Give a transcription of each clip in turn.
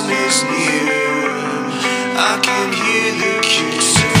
time is near. I can hear the cute sound.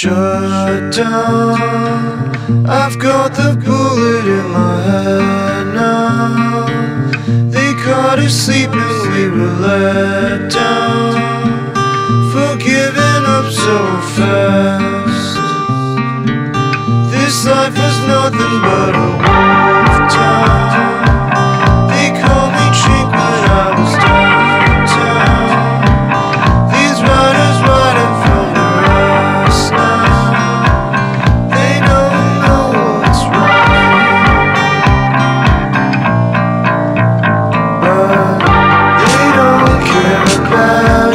Shut down, I've got the bullet in my head now. They caught us sleeping, we were let down. For giving up so fast. This life was nothing but a wolf town. They call me cheap but I was down. Care about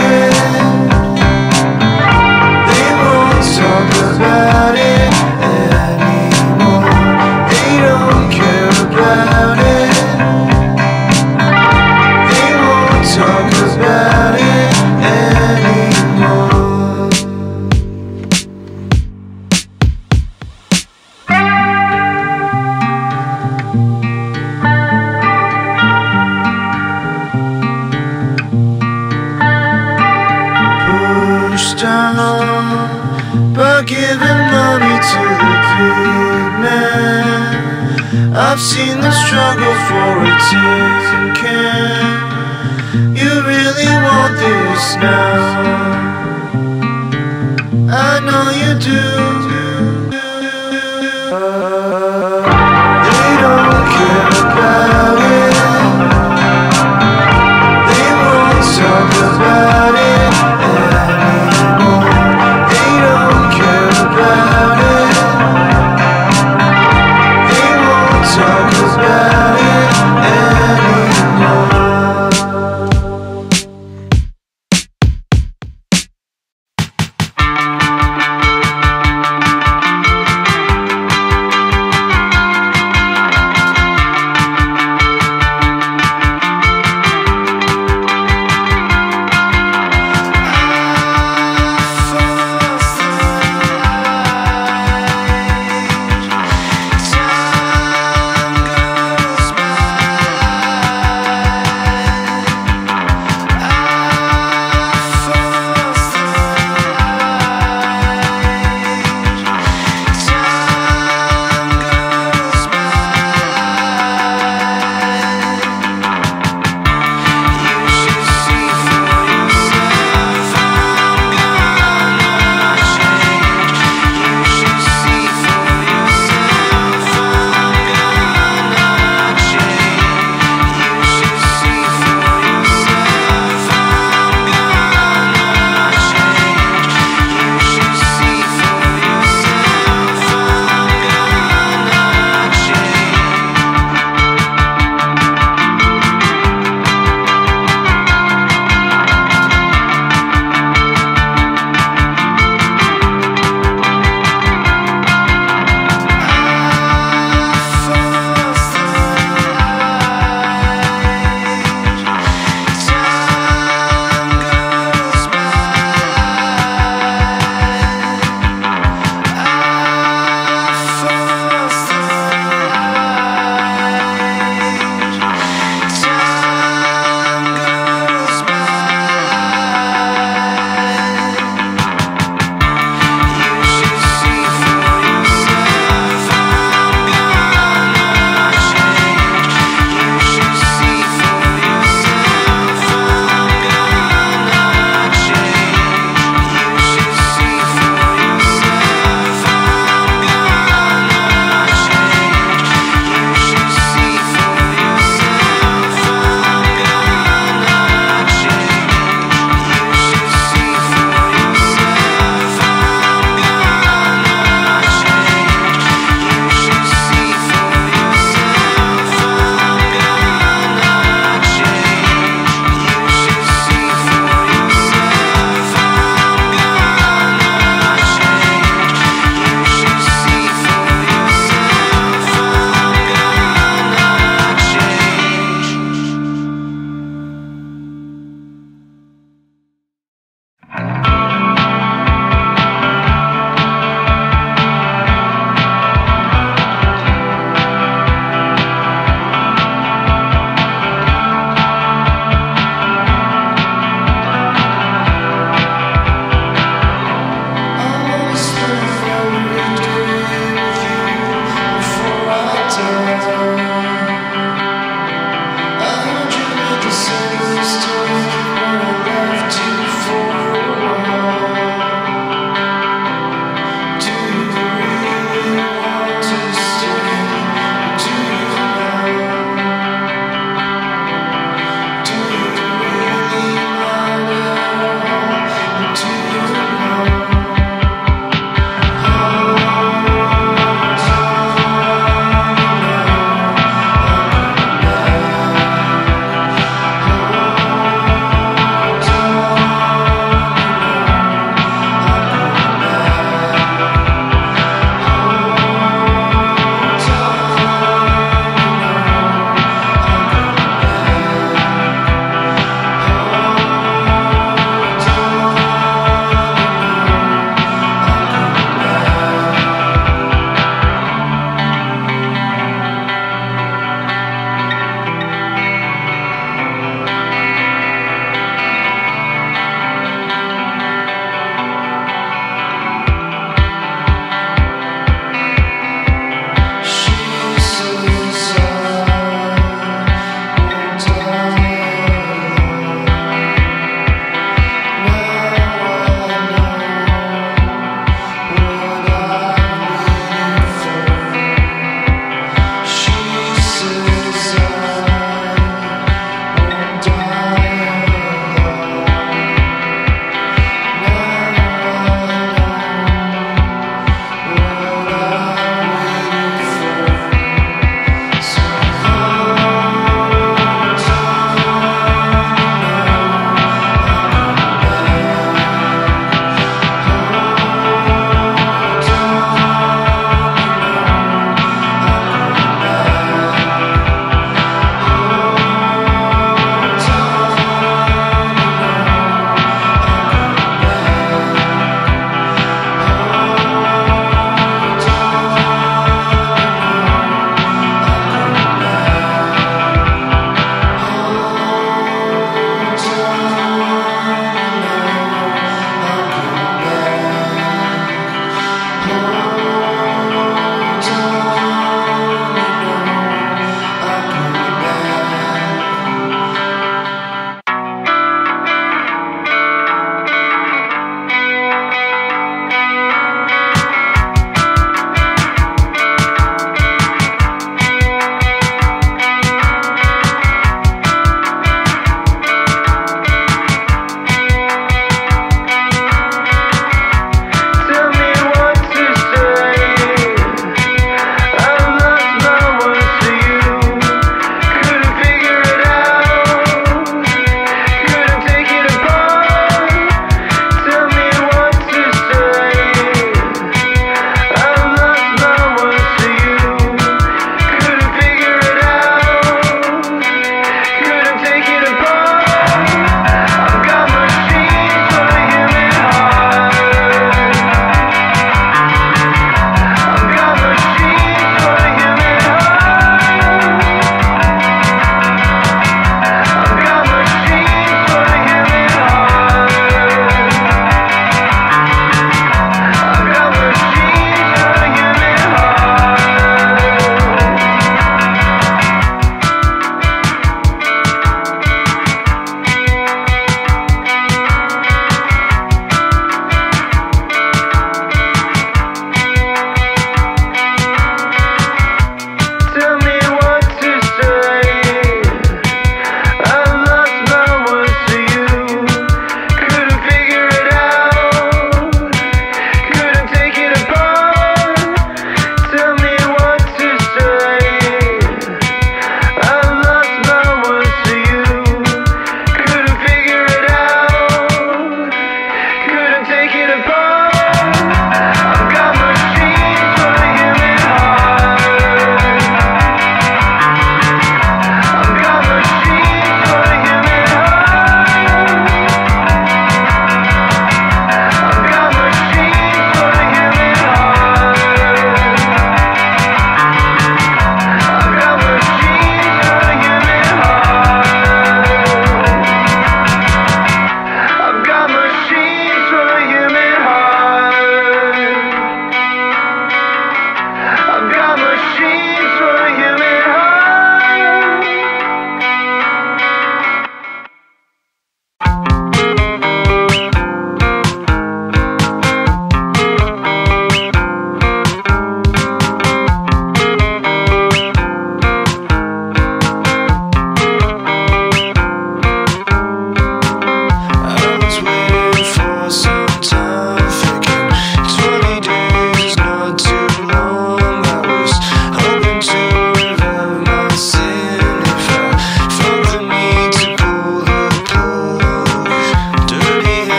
I've seen the struggle for it too. Can you really want this now? I know you do. Talk about it.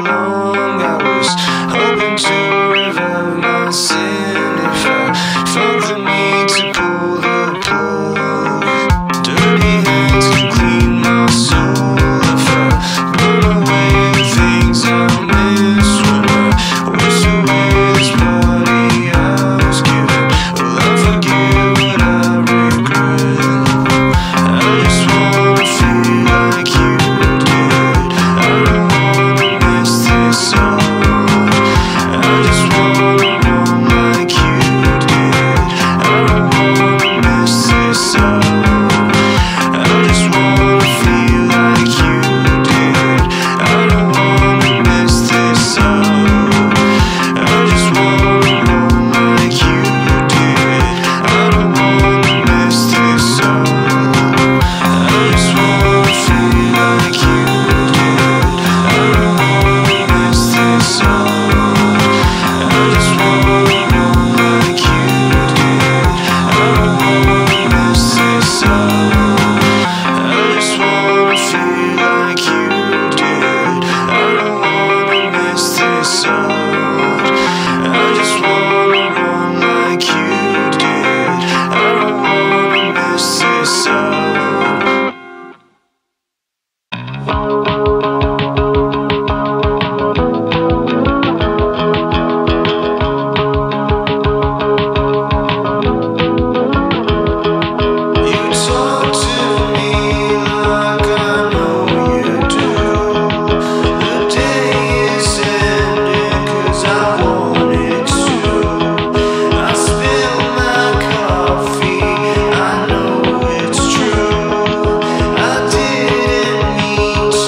long. I was hoping to revive my sin if I felt the need to pull the plug. Dirty hands can clean my soul if I burn away the things I miss when I wish away this body I was given. Will I forgive what I regret? I just wanna feel like you did. I don't wanna miss this song. I just wanna know like you did. I don't wanna miss this song. I just wanna feel like you did. I don't wanna miss this song. I just wanna know like you did. I don't wanna miss this song. I just wanna feel like you did. I don't wanna miss this song. I just wanna know like you did. I don't wanna miss this song. I just wanna feel like you did. I don't wanna miss this song. I just wanna run like you did. I don't wanna miss this song. You talk to me like I know you do. The day is ending 'cause I wanted to. I spill my coffee, I know it's true. I didn't mean to.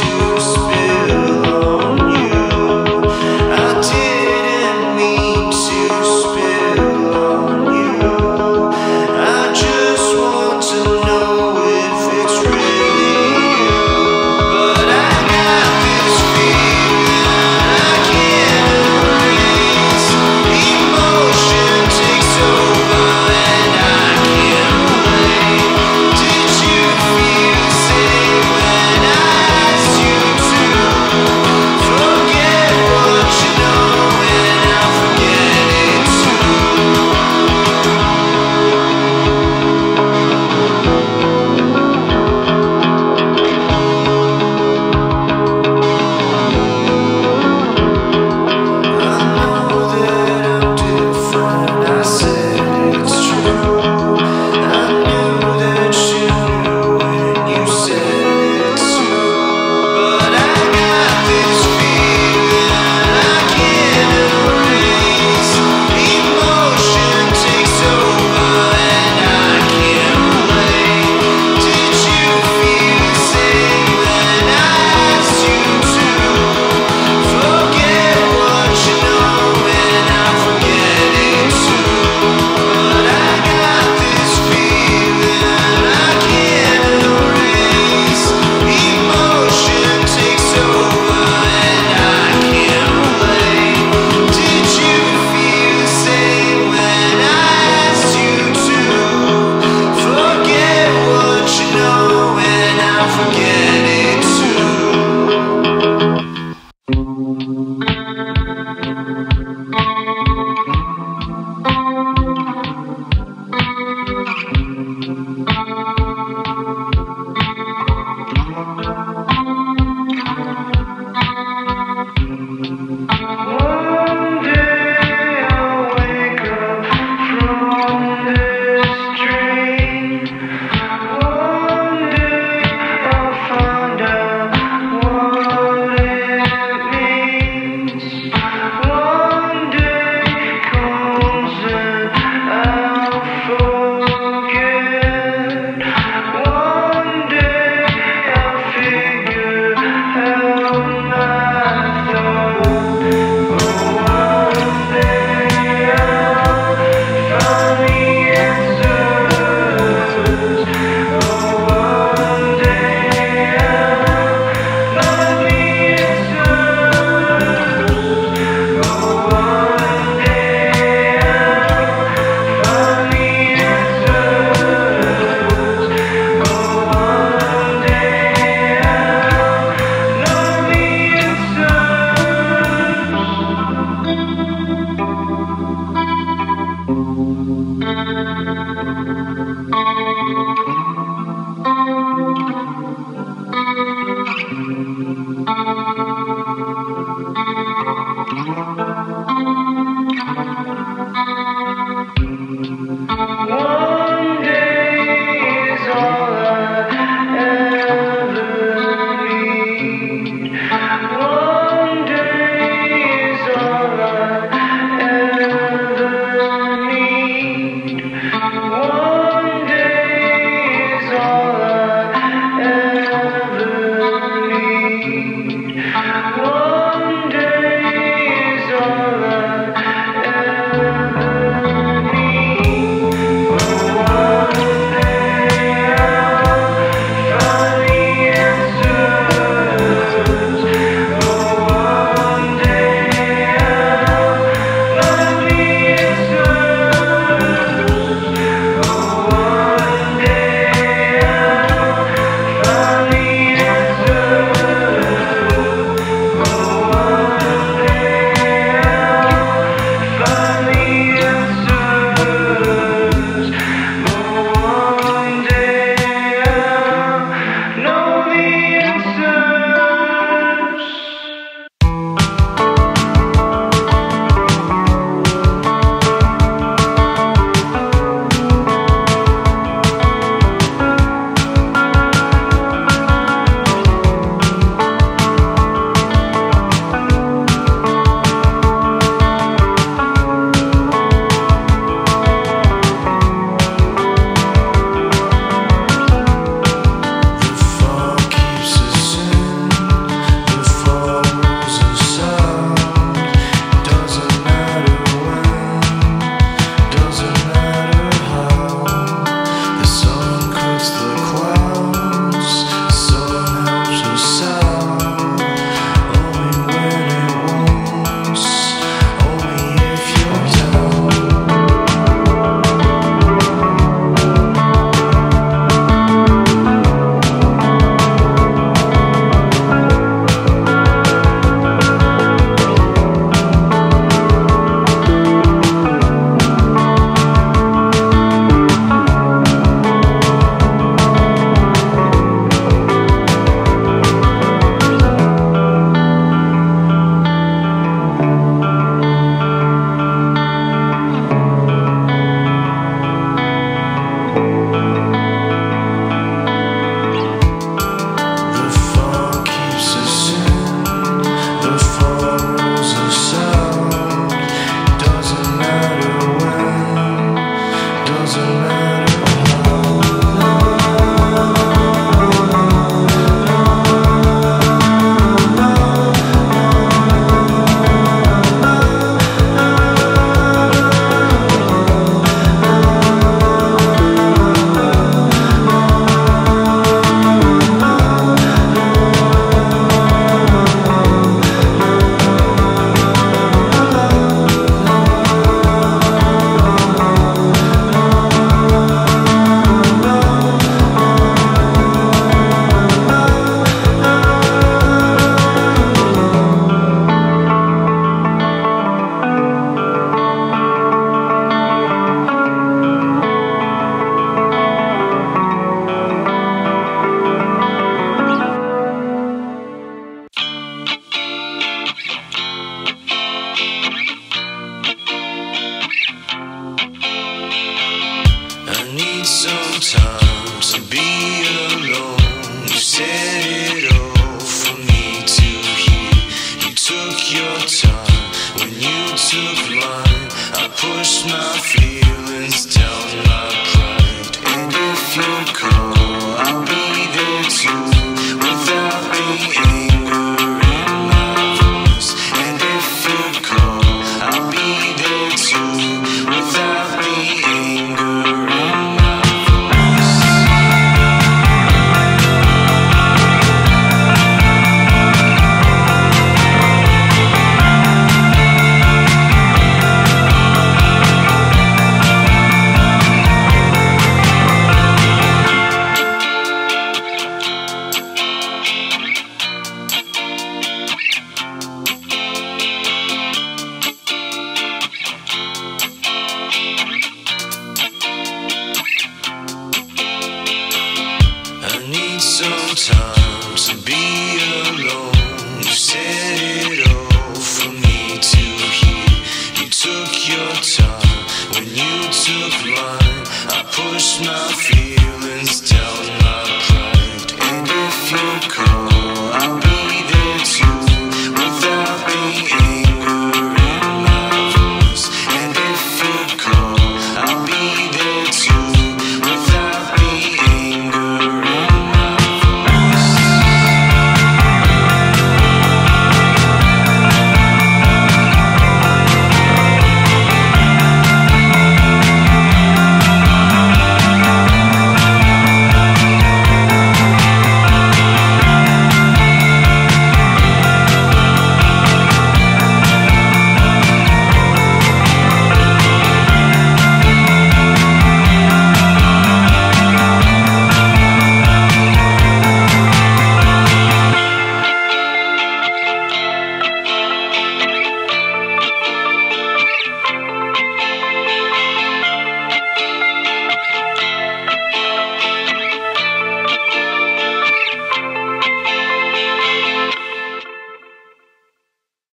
shed it all for me to hear. You took your time when you took mine. I pushed my feet.